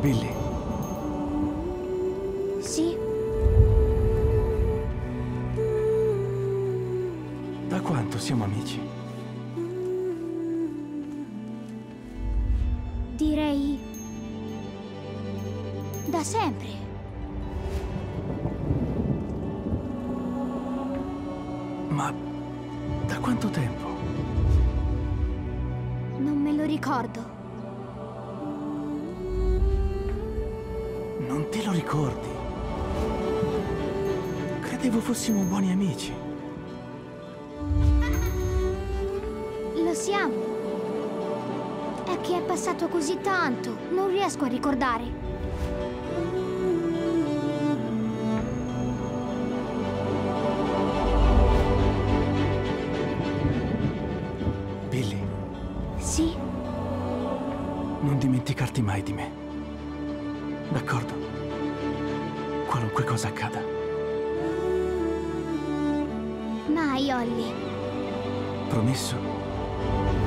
Billy. Sì? Da quanto siamo amici? Direi... da sempre. Ma... da quanto tempo? Non me lo ricordo. Non te lo ricordi? Credevo fossimo buoni amici. Lo siamo. È che è passato così tanto, non riesco a ricordare. Billy. Sì? Non dimenticarti mai di me. D'accordo? Qualunque cosa accada. Mai, Ollie. Promesso?